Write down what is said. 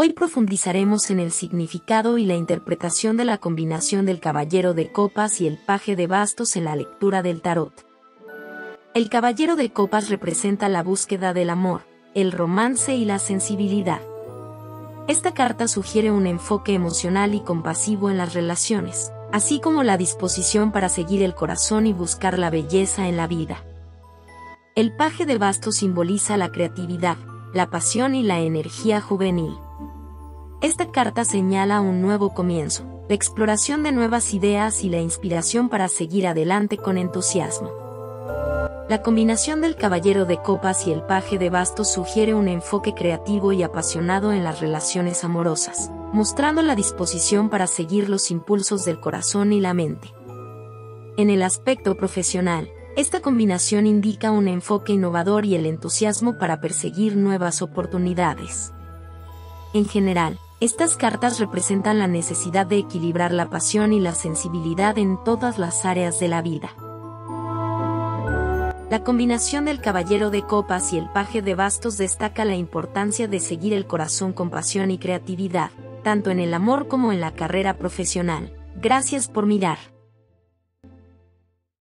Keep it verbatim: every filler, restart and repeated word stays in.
Hoy profundizaremos en el significado y la interpretación de la combinación del Caballero de Copas y el Paje de Bastos en la lectura del tarot. El Caballero de Copas representa la búsqueda del amor, el romance y la sensibilidad. Esta carta sugiere un enfoque emocional y compasivo en las relaciones, así como la disposición para seguir el corazón y buscar la belleza en la vida. El Paje de Bastos simboliza la creatividad, la pasión y la energía juvenil. Esta carta señala un nuevo comienzo, la exploración de nuevas ideas y la inspiración para seguir adelante con entusiasmo. La combinación del Caballero de Copas y el Paje de Bastos sugiere un enfoque creativo y apasionado en las relaciones amorosas, mostrando la disposición para seguir los impulsos del corazón y la mente. En el aspecto profesional, esta combinación indica un enfoque innovador y el entusiasmo para perseguir nuevas oportunidades. En general, estas cartas representan la necesidad de equilibrar la pasión y la sensibilidad en todas las áreas de la vida. La combinación del Caballero de Copas y el Paje de Bastos destaca la importancia de seguir el corazón con pasión y creatividad, tanto en el amor como en la carrera profesional. Gracias por mirar.